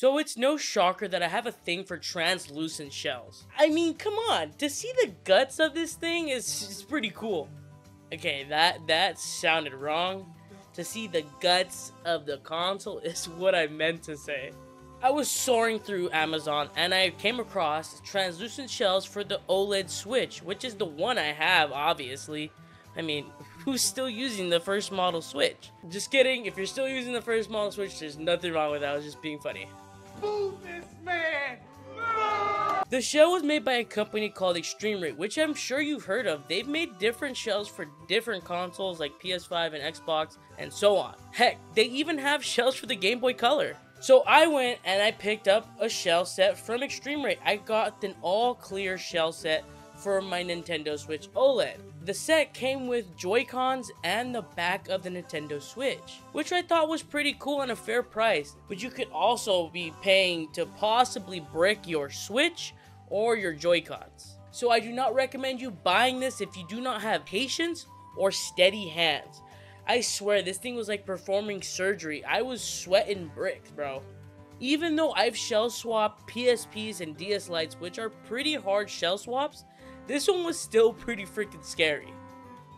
So it's no shocker that I have a thing for translucent shells. I mean, come on, to see the guts of this thing is pretty cool. Okay, that sounded wrong. To see the guts of the console is what I meant to say. I was soaring through Amazon and I came across translucent shells for the OLED Switch, which is the one I have, obviously. I mean, who's still using the first model Switch? Just kidding, if you're still using the first model Switch, there's nothing wrong with that, I was just being funny. Boo this man! No! The shell was made by a company called ExtremeRate, which I'm sure you've heard of. They've made different shells for different consoles like PS5 and Xbox and so on. Heck, they even have shells for the Game Boy Color. So I went and I picked up a shell set from ExtremeRate. I got an all clear shell set for my Nintendo Switch OLED. The set came with Joy-Cons and the back of the Nintendo Switch, which I thought was pretty cool and a fair price, but you could also be paying to possibly brick your Switch or your Joy-Cons. So I do not recommend you buying this if you do not have patience or steady hands. I swear this thing was like performing surgery. I was sweating bricks, bro. Even though I've shell swapped PSPs and DS Lites, which are pretty hard shell swaps, this one was still pretty freaking scary.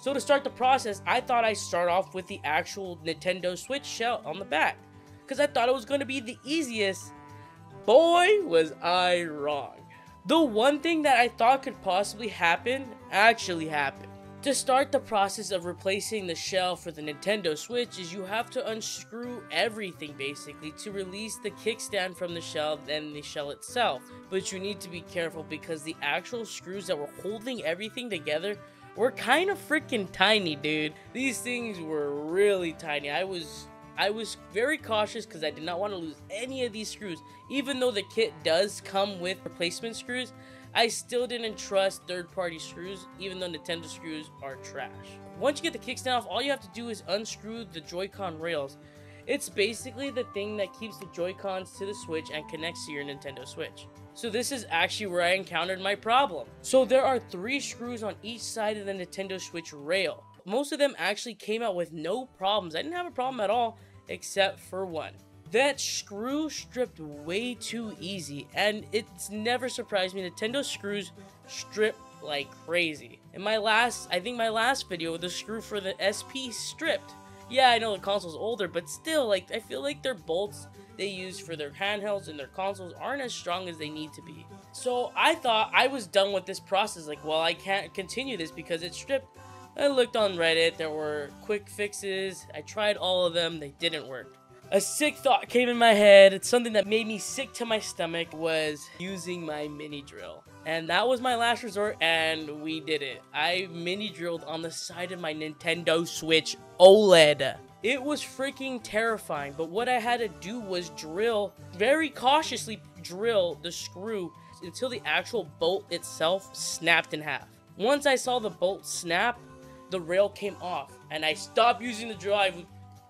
So to start the process, I thought I'd start off with the actual Nintendo Switch shell on the back, because I thought it was going to be the easiest. Boy, was I wrong. The one thing that I thought could possibly happen actually happened. To start the process of replacing the shell for the Nintendo Switch is you have to unscrew everything basically to release the kickstand from the shell, then the shell itself. But you need to be careful because the actual screws that were holding everything together were kind of freaking tiny, dude. These things were really tiny. I was very cautious because I did not want to lose any of these screws. Even though the kit does come with replacement screws, I still didn't trust third-party screws, even though Nintendo screws are trash. Once you get the kickstand off, all you have to do is unscrew the Joy-Con rails. It's basically the thing that keeps the Joy-Cons to the Switch and connects to your Nintendo Switch. So this is actually where I encountered my problem. So there are 3 screws on each side of the Nintendo Switch rail. Most of them actually came out with no problems. I didn't have a problem at all, except for one. That screw stripped way too easy, and it's never surprised me. Nintendo screws strip like crazy. In my last video, the screw for the SP stripped. Yeah, I know the console's older, but still, like, I feel like their bolts they use for their handhelds and their consoles aren't as strong as they need to be. So I thought I was done with this process. Like, well, I can't continue this because it's stripped. I looked on Reddit, there were quick fixes. I tried all of them, they didn't work. A sick thought came in my head. It's something that made me sick to my stomach, was using my mini drill. And that was my last resort, and we did it. I mini drilled on the side of my Nintendo Switch OLED. It was freaking terrifying, but what I had to do was drill, very cautiously drill the screw until the actual bolt itself snapped in half. Once I saw the bolt snap, the rail came off, and I stopped using the drill. I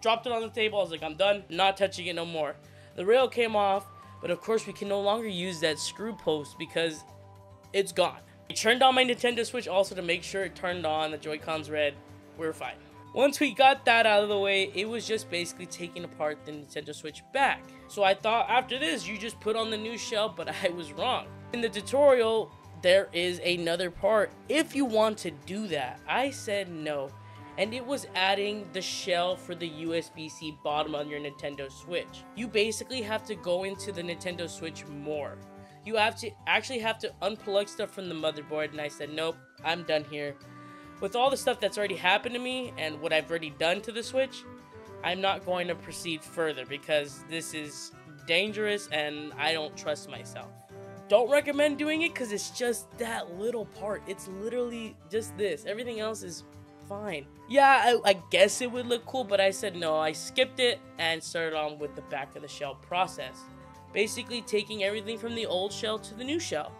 dropped it on the table. I was like, I'm done. I'm not touching it no more. The rail came off, but of course we can no longer use that screw post because it's gone. I turned on my Nintendo Switch also to make sure it turned on. The Joy-Cons read. We were fine. Once we got that out of the way, it was just basically taking apart the Nintendo Switch back. So I thought after this, you just put on the new shell, but I was wrong. In the tutorial, there is another part if you want to do that. I said no. And it was adding the shell for the USB-C bottom on your Nintendo Switch. You basically have to go into the Nintendo Switch more. You have to unplug stuff from the motherboard, and I said, nope, I'm done here. With all the stuff that's already happened to me and what I've already done to the Switch, I'm not going to proceed further because this is dangerous and I don't trust myself. Don't recommend doing it because it's just that little part. It's literally just this. Everything else is fine. Yeah, I guess it would look cool, but I said no. I skipped it and started on with the back of the shell process. Basically taking everything from the old shell to the new shell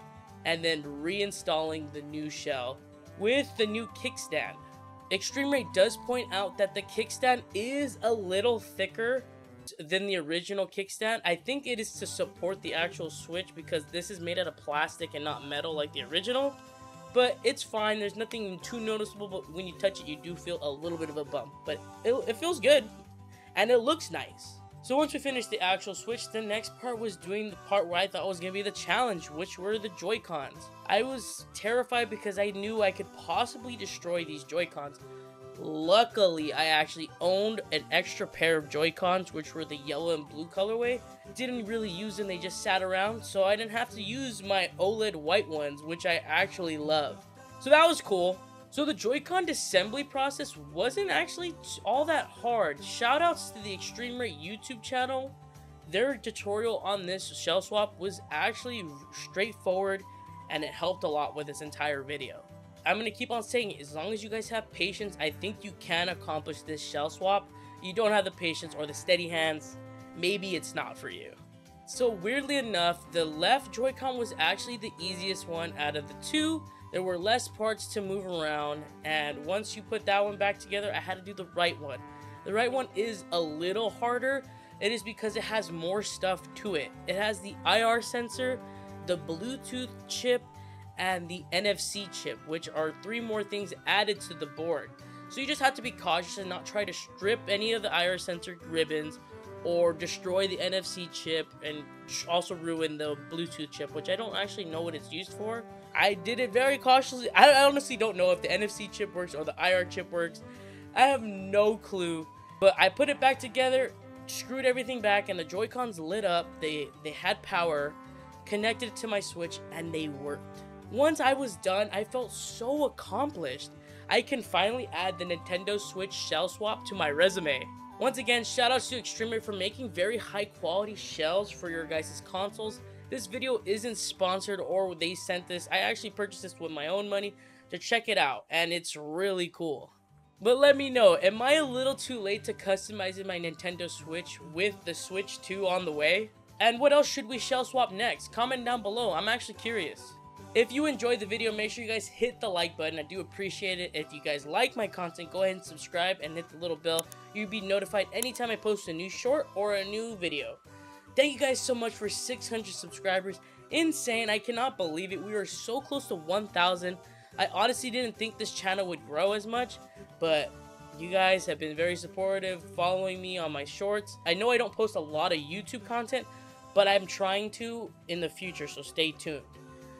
and then reinstalling the new shell with the new kickstand. ExtremeRate does point out that the kickstand is a little thicker than the original kickstand. I think it is to support the actual Switch because this is made out of plastic and not metal like the original. But it's fine, there's nothing too noticeable, but when you touch it, you do feel a little bit of a bump. But it feels good, and it looks nice. So once we finished the actual Switch, the next part was doing the part where I thought was going to be the challenge, which were the Joy-Cons. I was terrified because I knew I could possibly destroy these Joy-Cons. Luckily, I actually owned an extra pair of Joy-Cons, which were the yellow and blue colorway. Didn't really use them, they just sat around, so I didn't have to use my OLED white ones, which I actually love. So that was cool. So the Joy-Con assembly process wasn't actually all that hard. Shoutouts to the ExtremeRate YouTube channel. Their tutorial on this shell swap was actually straightforward, and it helped a lot with this entire video. I'm going to keep on saying it, as long as you guys have patience, I think you can accomplish this shell swap. You don't have the patience or the steady hands, maybe it's not for you. So weirdly enough, the left Joy-Con was actually the easiest one out of the two. There were less parts to move around, and once you put that one back together, I had to do the right one. The right one is a little harder. It is because it has more stuff to it. It has the IR sensor, the Bluetooth chip, and the NFC chip, which are three more things added to the board. So you just have to be cautious and not try to strip any of the IR sensor ribbons or destroy the NFC chip and also ruin the Bluetooth chip, which I don't actually know what it's used for. I did it very cautiously. I honestly don't know if the NFC chip works or the IR chip works. I have no clue. But I put it back together, screwed everything back, and the Joy-Cons lit up. They had power, connected it to my Switch, and they worked. Once I was done, I felt so accomplished. I can finally add the Nintendo Switch shell swap to my resume. Once again, shoutouts to ExtremeRate for making very high quality shells for your guys' consoles. This video isn't sponsored or they sent this. I actually purchased this with my own money to check it out, and it's really cool. But let me know, am I a little too late to customizing my Nintendo Switch with the Switch 2 on the way? And what else should we shell swap next? Comment down below, I'm actually curious. If you enjoyed the video, make sure you guys hit the like button. I do appreciate it. If you guys like my content, go ahead and subscribe and hit the little bell. You'll be notified anytime I post a new short or a new video. Thank you guys so much for 600 subscribers. Insane. I cannot believe it. We are so close to 1,000. I honestly didn't think this channel would grow as much, but you guys have been very supportive, following me on my shorts. I know I don't post a lot of YouTube content, but I'm trying to in the future, so stay tuned.